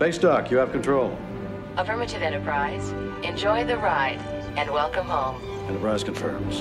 Space Dock, you have control. Affirmative, Enterprise. Enjoy the ride, and welcome home. Enterprise confirms.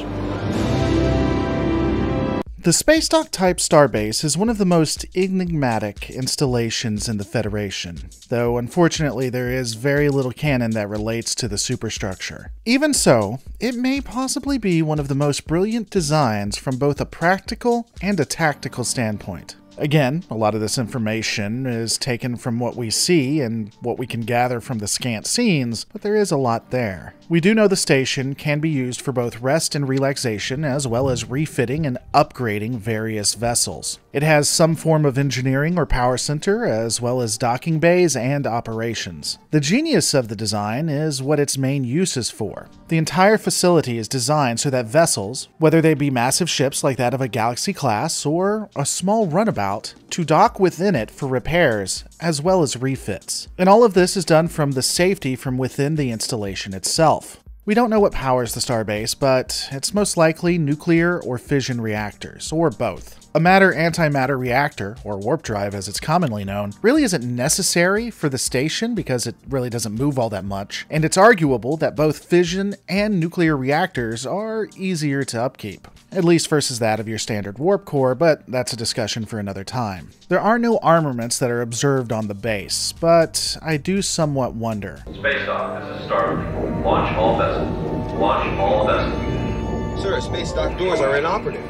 The Space Dock type starbase is one of the most enigmatic installations in the Federation, though unfortunately there is very little canon that relates to the superstructure. Even so, it may possibly be one of the most brilliant designs from both a practical and a tactical standpoint. Again, a lot of this information is taken from what we see and what we can gather from the scant scenes, but there is a lot there. We do know the station can be used for both rest and relaxation, as well as refitting and upgrading various vessels. It has some form of engineering or power center, as well as docking bays and operations. The genius of the design is what its main use is for. The entire facility is designed so that vessels, whether they be massive ships like that of a Galaxy class or a small runabout, to dock within it for repairs as well as refits. And all of this is done from the safety from within the installation itself. We don't know what powers the starbase, but it's most likely nuclear or fission reactors, or both. A matter-antimatter reactor, or warp drive as it's commonly known, really isn't necessary for the station because it really doesn't move all that much, and it's arguable that both fission and nuclear reactors are easier to upkeep, at least versus that of your standard warp core, but that's a discussion for another time. There are no armaments that are observed on the base, but I do somewhat wonder. Space Dock, this is Starfleet. Launch all vessels. Launch all vessels. Sir, Space Dock doors are inoperative.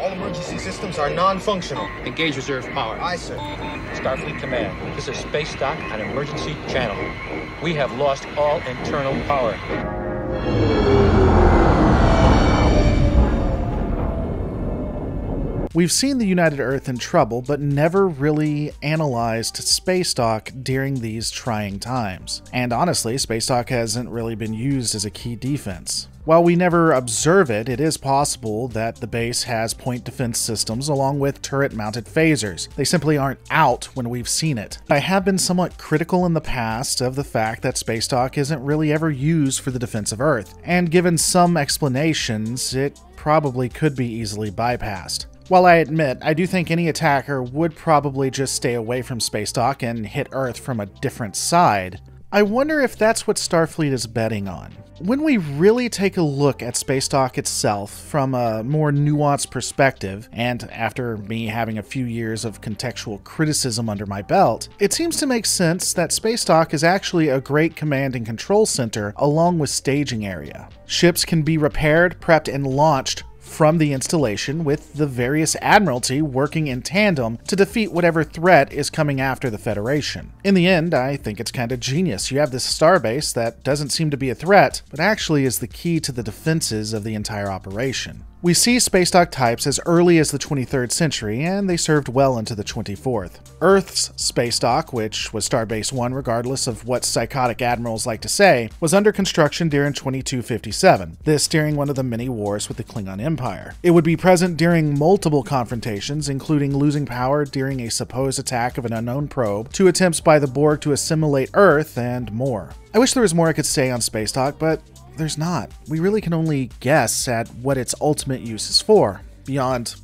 All emergency systems are non-functional. Engage reserve power. Aye, sir. Starfleet Command, this is Space Dock on emergency channel. We have lost all internal power. We've seen the United Earth in trouble, but never really analyzed Space Dock during these trying times. And honestly, Space Dock hasn't really been used as a key defense. While we never observe it, it is possible that the base has point defense systems along with turret-mounted phasers. They simply aren't out when we've seen it. I have been somewhat critical in the past of the fact that Space Dock isn't really ever used for the defense of Earth, and given some explanations, it probably could be easily bypassed. While I admit, I do think any attacker would probably just stay away from Space Dock and hit Earth from a different side, I wonder if that's what Starfleet is betting on. When we really take a look at Space Dock itself from a more nuanced perspective, and after me having a few years of contextual criticism under my belt, it seems to make sense that Space Dock is actually a great command and control center along with staging area. Ships can be repaired, prepped, and launched from the installation, with the various admiralty working in tandem to defeat whatever threat is coming after the Federation. In the end, I think it's kind of genius. You have this starbase that doesn't seem to be a threat, but actually is the key to the defenses of the entire operation. We see Space Dock types as early as the 23rd century, and they served well into the 24th. Earth's Space Dock, which was Starbase 1 regardless of what psychotic admirals like to say, was under construction during 2257, this during one of the many wars with the Klingon Empire. It would be present during multiple confrontations, including losing power during a supposed attack of an unknown probe, to attempts by the Borg to assimilate Earth, and more. I wish there was more I could say on Space Dock, but there's not. We really can only guess at what its ultimate use is for, beyond,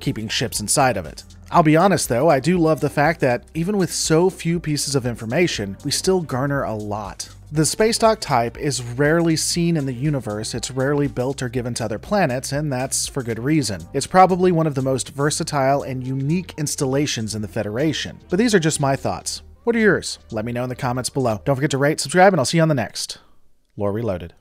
keeping ships inside of it. I'll be honest though, I do love the fact that even with so few pieces of information, we still garner a lot. The Space Dock type is rarely seen in the universe, it's rarely built or given to other planets, and that's for good reason. It's probably one of the most versatile and unique installations in the Federation. But these are just my thoughts. What are yours? Let me know in the comments below. Don't forget to rate, subscribe, and I'll see you on the next Lore Reloaded.